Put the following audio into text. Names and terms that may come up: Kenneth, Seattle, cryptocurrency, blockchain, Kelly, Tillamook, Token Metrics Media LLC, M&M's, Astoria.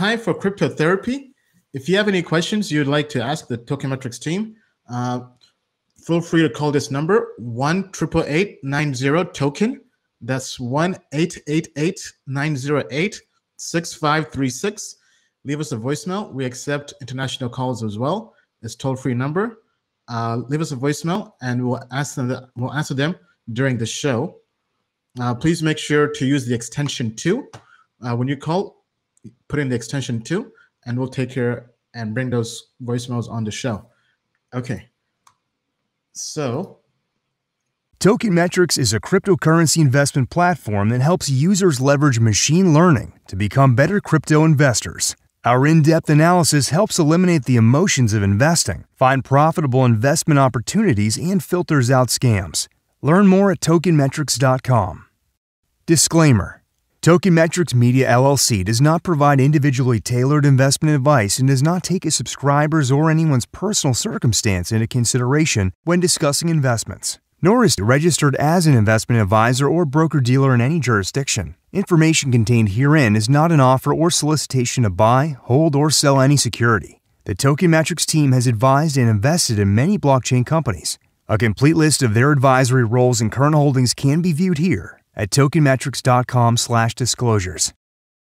time for crypto therapy. If you have any questions you'd like to ask the Token Metrics team, feel free to call this number 1-888-90-TOKEN. That's 1-888-908-6536. Leave us a voicemail. We accept international calls as well. It's toll-free number. Leave us a voicemail, and we'll answer them during the show. Please make sure to use the extension 2. When you call, put in the extension 2, and we'll take care and bring those voicemails on the show. Okay. So, Token Metrics is a cryptocurrency investment platform that helps users leverage machine learning to become better crypto investors. Our in-depth analysis helps eliminate the emotions of investing, find profitable investment opportunities, and filters out scams. Learn more at tokenmetrics.com. Disclaimer: Token Metrics Media LLC does not provide individually tailored investment advice and does not take a subscriber's or anyone's personal circumstance into consideration when discussing investments. Nor is it registered as an investment advisor or broker-dealer in any jurisdiction. Information contained herein is not an offer or solicitation to buy, hold, or sell any security. The Token Metrics team has advised and invested in many blockchain companies. A complete list of their advisory roles and current holdings can be viewed here at tokenmetrics.com/disclosures.